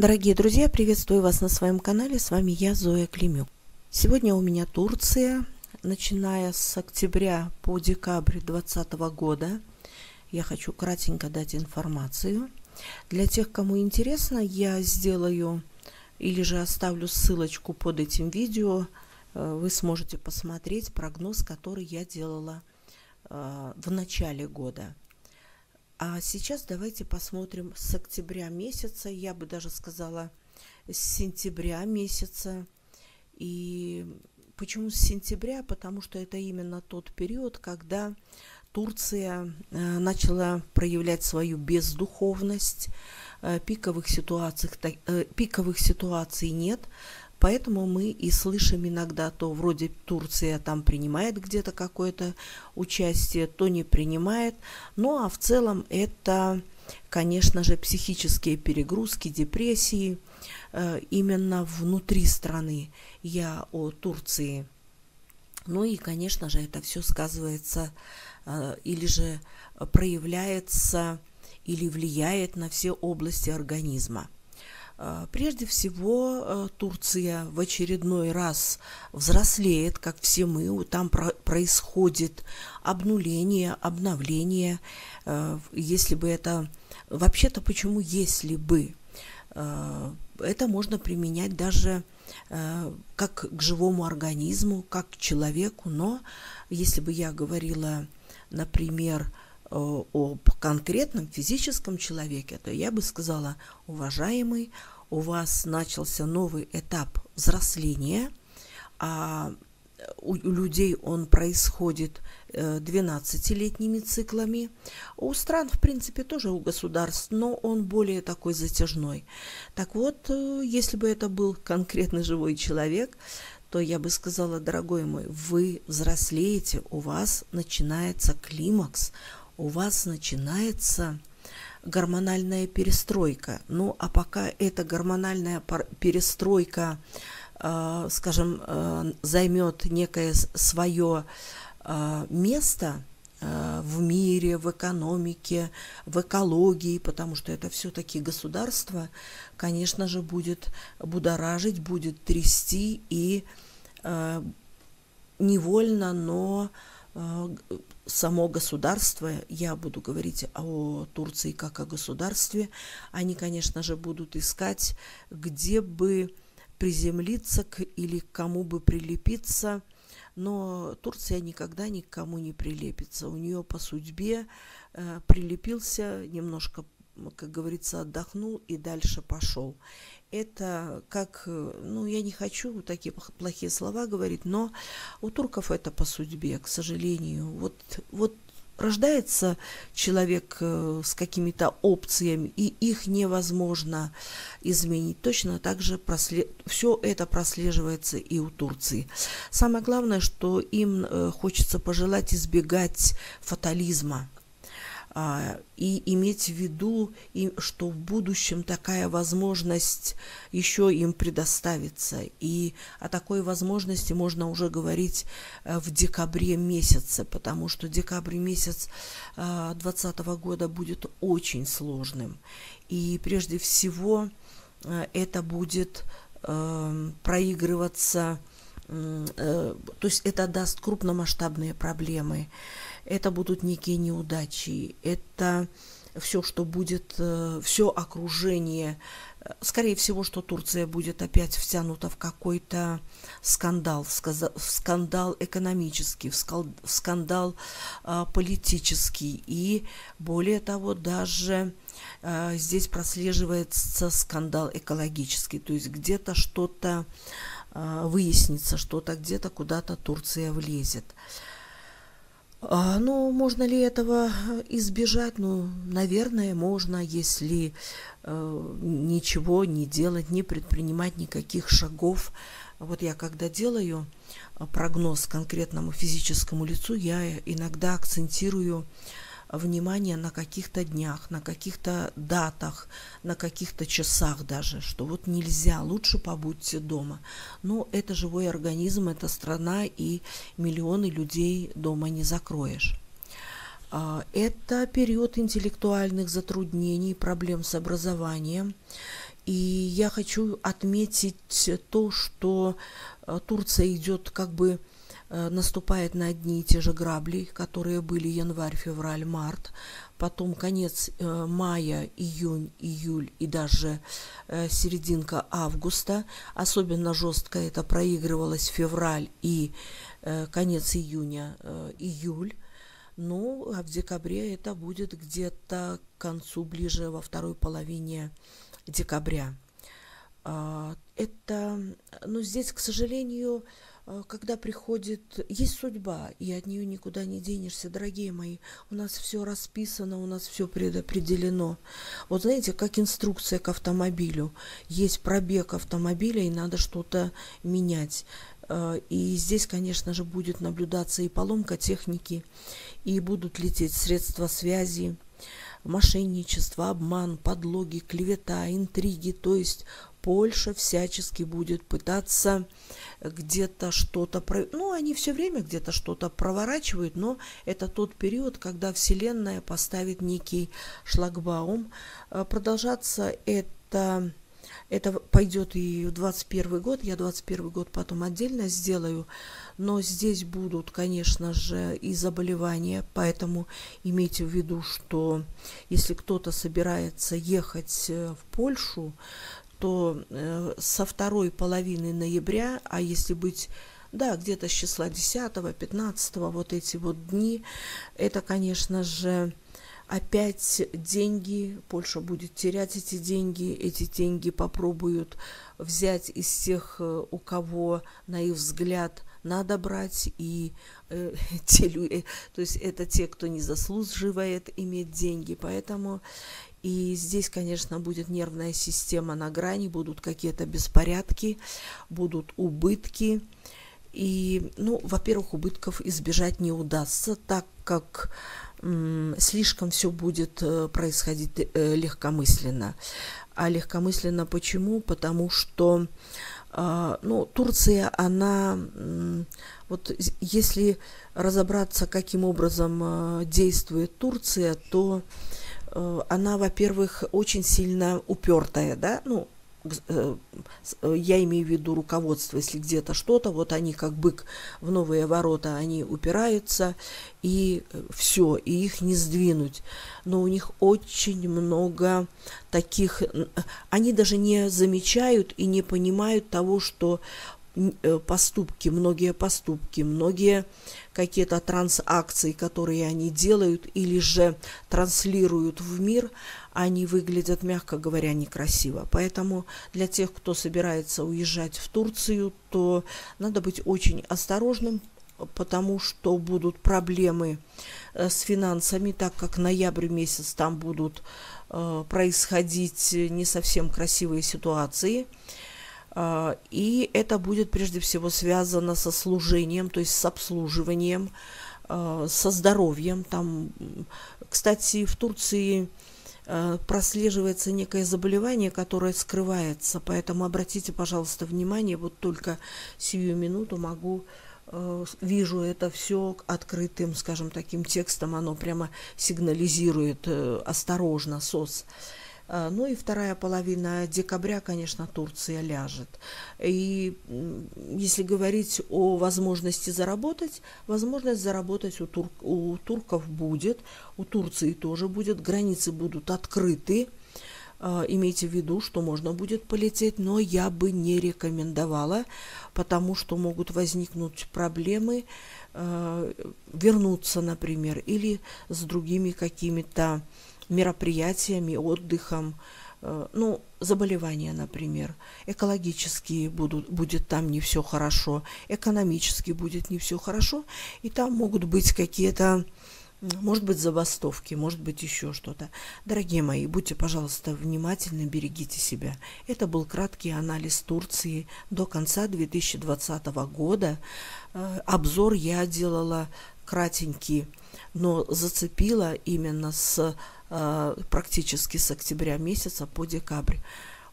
Дорогие друзья, приветствую вас на своем канале, с вами я, Зоя Климюк. Сегодня у меня Турция, начиная с октября по декабрь 2020 года. Я хочу кратенько дать информацию. Для тех, кому интересно, я сделаю или же оставлю ссылочку под этим видео. Вы сможете посмотреть прогноз, который я делала в начале года. А сейчас давайте посмотрим с октября месяца, я бы даже сказала с сентября месяца. И почему с сентября? Потому что это именно тот период, когда Турция начала проявлять свою бездуховность, пиковых ситуаций нет. Поэтому мы и слышим иногда, то вроде Турция там принимает где-то какое-то участие, то не принимает. Ну а в целом это, конечно же, психические перегрузки, депрессии именно внутри страны. Я о Турции. Ну и, конечно же, это все сказывается или же проявляется или влияет на все области организма. Прежде всего, Турция в очередной раз взрослеет, как все мы. Там происходит обнуление, обновление. Если бы это... Вообще-то, почему если бы? Это можно применять даже как к живому организму, как к человеку. Но если бы я говорила, например, об конкретном физическом человеке, то я бы сказала: уважаемый, у вас начался новый этап взросления, а у людей он происходит 12-летними циклами. У стран, в принципе, тоже у государств, но он более такой затяжной. Так вот, если бы это был конкретный живой человек, то я бы сказала: дорогой мой, вы взрослеете, у вас начинается климакс, у вас начинается гормональная перестройка. Ну, а пока эта гормональная перестройка, скажем, займет некое свое место в мире, в экономике, в экологии, потому что это все-таки государство, конечно же, будет будоражить, будет трясти, и невольно, но... само государство, я буду говорить о Турции как о государстве, они, конечно же, будут искать, где бы приземлиться или к кому бы прилепиться, но Турция никогда ни к кому не прилепится. У нее по судьбе прилепился, немножко, как говорится, отдохнул и дальше пошел. Это как, ну, я не хочу такие плохие слова говорить, но у турков это по судьбе, к сожалению. Вот рождается человек с какими-то опциями, и их невозможно изменить. Точно так же все это прослеживается и у Турции. Самое главное, что им хочется пожелать избегать фатализма. И иметь в виду, что в будущем такая возможность еще им предоставится. И о такой возможности можно уже говорить в декабре месяце, потому что декабрь месяц 2020 года будет очень сложным. И прежде всего это будет проигрываться, то есть это даст крупномасштабные проблемы. Это будут некие неудачи, это все, что будет, все окружение. Скорее всего, что Турция будет опять втянута в какой-то скандал, в скандал экономический, в скандал политический. И более того, даже здесь прослеживается скандал экологический, то есть где-то что-то выяснится, что-то где-то куда-то Турция влезет. Ну, можно ли этого избежать? Ну, наверное, можно, если ничего не делать, не предпринимать никаких шагов. Вот я когда делаю прогноз конкретному физическому лицу, я иногда акцентирую внимание на каких-то днях, на каких-то датах, на каких-то часах даже, что вот нельзя, лучше побудьте дома. Но это живой организм, это страна, и миллионы людей дома не закроешь. Это период интеллектуальных затруднений, проблем с образованием. И я хочу отметить то, что Турция идет, как бы наступает на одни и те же грабли, которые были январь, февраль, март, потом конец мая, июнь, июль и даже серединка августа. Особенно жестко это проигрывалось февраль и конец июня, июль. Ну, а в декабре это будет где-то к концу, ближе во второй половине декабря. Это, ну, здесь, к сожалению, когда приходит... Есть судьба, и от нее никуда не денешься, дорогие мои. У нас все расписано, у нас все предопределено. Вот знаете, как инструкция к автомобилю. Есть пробег автомобиля, и надо что-то менять. И здесь, конечно же, будет наблюдаться и поломка техники, и будут лететь средства связи, мошенничество, обман, подлоги, клевета, интриги. То есть Польша всячески будет пытаться где-то что-то... Ну, они все время где-то что-то проворачивают, но это тот период, когда Вселенная поставит некий шлагбаум. Продолжаться это... Это пойдет и в 2021 год, я 2021 год потом отдельно сделаю, но здесь будут, конечно же, и заболевания, поэтому имейте в виду, что если кто-то собирается ехать в Польшу, то со второй половины ноября, а если быть... Да, где-то с числа 10-го, 15-го, вот эти вот дни, это, конечно же, опять деньги, Польша будет терять эти деньги попробуют взять из тех, у кого, на их взгляд, надо брать, и то есть это те, кто не заслуживает иметь деньги, поэтому... И здесь, конечно, будет нервная система на грани, будут какие-то беспорядки, будут убытки. И, ну, во-первых, убытков избежать не удастся, так как слишком все будет происходить легкомысленно. А легкомысленно почему? Потому что, ну, Турция, она, вот если разобраться, каким образом действует Турция, то она, во-первых, очень сильно упертая, да, ну, я имею в виду руководство, если где-то что-то, вот они как бык в новые ворота, они упираются, и все, и их не сдвинуть. Но у них очень много таких, они даже не замечают и не понимают того, что поступки, многие какие-то трансакции, которые они делают или же транслируют в мир, они выглядят, мягко говоря, некрасиво. Поэтому для тех, кто собирается уезжать в Турцию, то надо быть очень осторожным, потому что будут проблемы с финансами, так как ноябрь месяц там будут происходить не совсем красивые ситуации. И это будет прежде всего связано со служением, то есть с обслуживанием, со здоровьем. Там, кстати, в Турции прослеживается некое заболевание, которое скрывается, поэтому обратите, пожалуйста, внимание, вот только сию минуту могу... Вижу это все открытым, скажем, таким текстом, оно прямо сигнализирует «Осторожно, СОС». Ну и вторая половина декабря, конечно, Турция ляжет. И если говорить о возможности заработать, возможность заработать у турков будет, у Турции тоже будет, границы будут открыты. Имейте в виду, что можно будет полететь, но я бы не рекомендовала, потому что могут возникнуть проблемы, вернуться, например, или с другими какими-то мероприятиями, отдыхом, ну, заболевания, например, экологически будет там не все хорошо, экономически будет не все хорошо, и там могут быть какие-то, может быть, забастовки, может быть, еще что-то. Дорогие мои, будьте, пожалуйста, внимательны, берегите себя. Это был краткий анализ Турции до конца 2020 года. Обзор я делала кратенький, но зацепила именно практически с октября месяца по декабрь.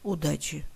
Удачи!